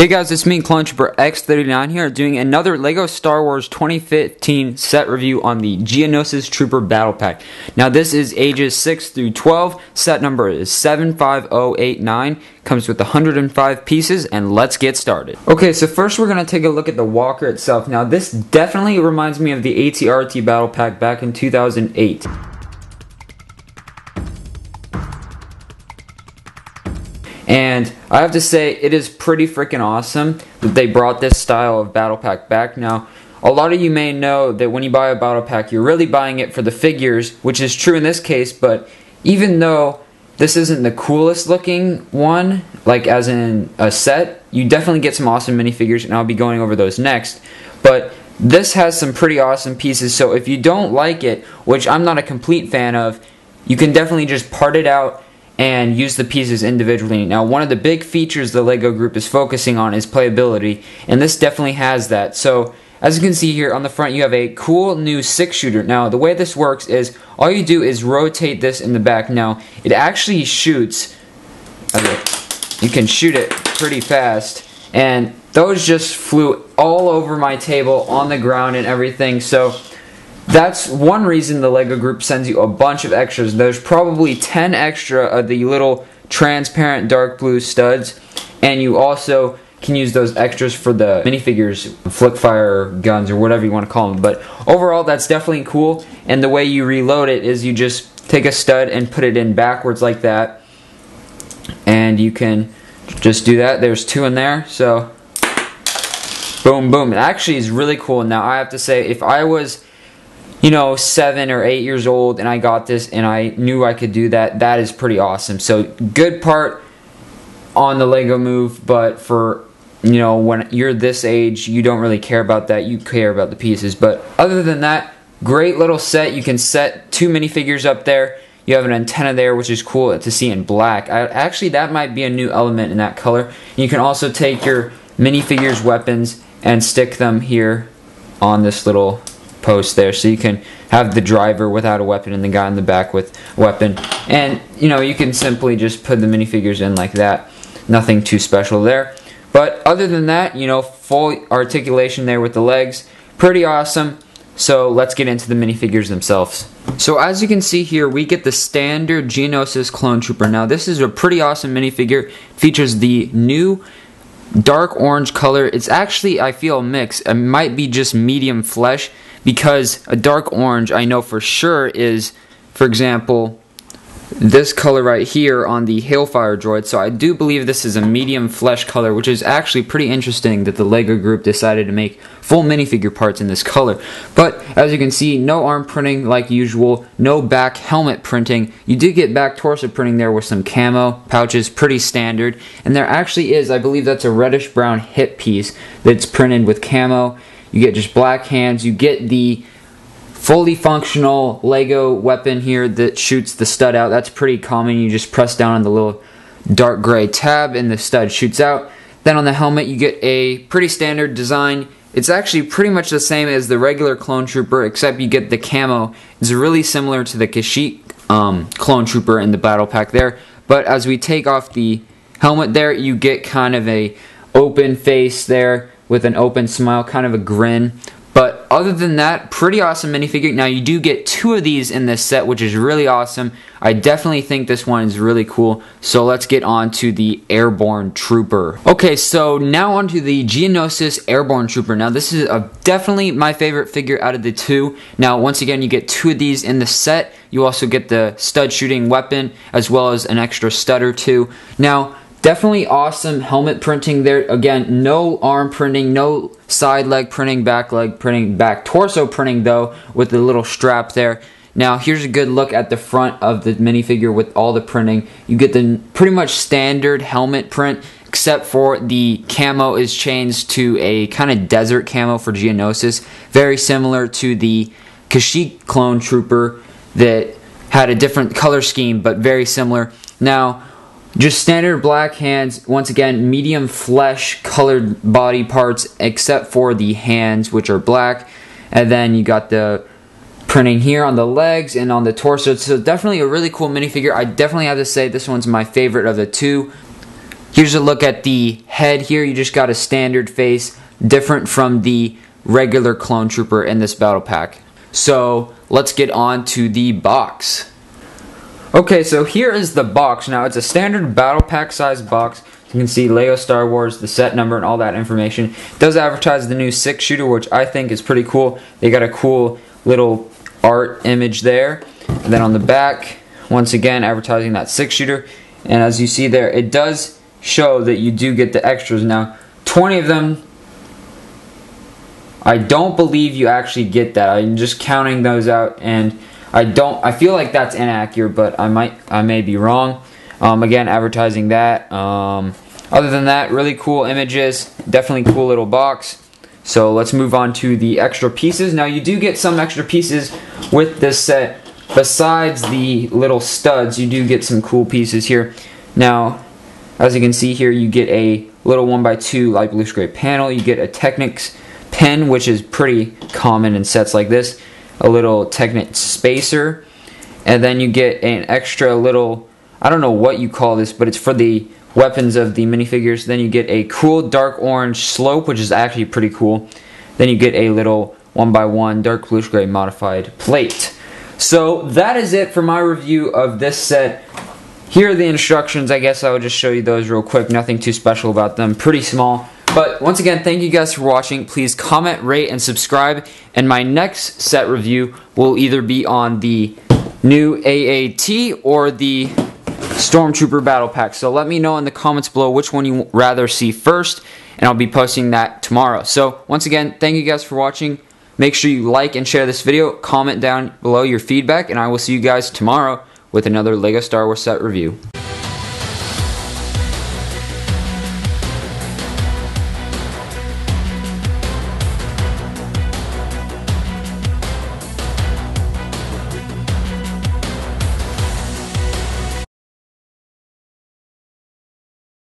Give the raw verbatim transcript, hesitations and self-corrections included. Hey guys, it's me, Clone Trooper X thirty-nine here, doing another LEGO Star Wars twenty fifteen set review on the Geonosis Trooper Battle Pack. Now this is ages six through twelve, set number is seven five zero eight nine, comes with one hundred five pieces, and let's get started. Okay, so first we're going to take a look at the walker itself. Now this definitely reminds me of the A T R T Battle Pack back in two thousand eight. And I have to say, it is pretty freaking awesome that they brought this style of battle pack back. Now, a lot of you may know that when you buy a battle pack, you're really buying it for the figures, which is true in this case, but even though this isn't the coolest looking one, like as in a set, you definitely get some awesome minifigures, and I'll be going over those next. But this has some pretty awesome pieces, so if you don't like it, which I'm not a complete fan of, you can definitely just part it out and use the pieces individually. Now, one of the big features the LEGO group is focusing on is playability, and this definitely has that. So, as you can see here on the front, you have a cool new six-shooter. Now, the way this works is, all you do is rotate this in the back. Now, it actually shoots, okay, you can shoot it pretty fast, and those just flew all over my table, on the ground and everything, so that's one reason the LEGO group sends you a bunch of extras. There's probably ten extra of the little transparent dark blue studs, and you also can use those extras for the minifigures, flick fire guns, or whatever you want to call them. But overall, that's definitely cool, and the way you reload it is you just take a stud and put it in backwards like that, and you can just do that. There's two in there, so boom, boom. It actually is really cool. Now, I have to say, if I was, you know, seven or eight years old and I got this and I knew I could do that, that is pretty awesome. So good part on the LEGO move, but for, you know, when you're this age, you don't really care about that. You care about the pieces. But other than that, great little set. You can set two minifigures up there. You have an antenna there, which is cool to see in black. I, actually, that might be a new element in that color. You can also take your minifigures' weapons and stick them here on this little post there, so you can have the driver without a weapon and the guy in the back with a weapon, and you know, you can simply just put the minifigures in like that. Nothing too special there, but other than that, you know, full articulation there with the legs, pretty awesome. So let's get into the minifigures themselves. So as you can see here, we get the standard Geonosis Clone Trooper. Now this is a pretty awesome minifigure. It features the new dark orange color. It's actually, I feel, a mix. It might be just medium flesh, because a dark orange, I know for sure, is, for example, this color right here on the Hailfire droid. So I do believe this is a medium flesh color, which is actually pretty interesting that the LEGO group decided to make full minifigure parts in this color. But as you can see, no arm printing like usual, no back helmet printing. You do get back torso printing there with some camo pouches, pretty standard. And there actually is, I believe that's a reddish brown hip piece that's printed with camo. You get just black hands. You get the fully functional LEGO weapon here that shoots the stud out. That's pretty common. You just press down on the little dark gray tab and the stud shoots out. Then on the helmet, you get a pretty standard design. It's actually pretty much the same as the regular Clone Trooper, except you get the camo. It's really similar to the Kashyyyk um, Clone Trooper in the battle pack there. But as we take off the helmet there, you get kind of a open face there, with an open smile, kind of a grin. But other than that, pretty awesome minifigure. Now you do get two of these in this set, which is really awesome. I definitely think this one is really cool. So let's get on to the Airborne Trooper. Okay, so now on to the Geonosis Airborne Trooper. Now this is a, definitely my favorite figure out of the two. Now once again, you get two of these in the set. You also get the stud shooting weapon, as well as an extra stud or two. Now, definitely awesome helmet printing there. Again, no arm printing, no side leg printing, back leg printing, back torso printing though, with the little strap there. Now, here's a good look at the front of the minifigure with all the printing. You get the pretty much standard helmet print, except for the camo is changed to a kind of desert camo for Geonosis. Very similar to the Kashyyyk Clone Trooper that had a different color scheme, but very similar. Now, just standard black hands, once again, medium flesh colored body parts, except for the hands, which are black. And then you got the printing here on the legs and on the torso. So definitely a really cool minifigure. I definitely have to say this one's my favorite of the two. Here's a look at the head here. You just got a standard face, different from the regular clone trooper in this battle pack. So let's get on to the box. Okay, so here is the box. Now it's a standard battle pack size box. You can see LEGO Star Wars, the set number, and all that information. It does advertise the new six shooter, which I think is pretty cool. They got a cool little art image there. And then on the back, once again, advertising that six shooter. And as you see there, it does show that you do get the extras. Now, twenty of them, I don't believe you actually get that. I'm just counting those out, and I don't. I feel like that's inaccurate, but I might. I may be wrong. Um, again, advertising that. Um, other than that, really cool images. Definitely cool little box. So let's move on to the extra pieces. Now you do get some extra pieces with this set. Besides the little studs, you do get some cool pieces here. Now, as you can see here, you get a little one by two light blue scrape panel. You get a Technics pen, which is pretty common in sets like this. A little Technics spacer. And then you get an extra little, I don't know what you call this, but it's for the weapons of the minifigures. Then you get a cool dark orange slope, which is actually pretty cool. Then you get a little one by one dark blue scrape modified plate. So that is it for my review of this set. Here are the instructions. I guess I would just show you those real quick. Nothing too special about them. Pretty small. But once again, thank you guys for watching. Please comment, rate, and subscribe. And my next set review will either be on the new A A T or the Stormtrooper Battle Pack. So let me know in the comments below which one you'd rather see first. And I'll be posting that tomorrow. So once again, thank you guys for watching. Make sure you like and share this video. Comment down below your feedback. And I will see you guys tomorrow with another LEGO Star Wars set review.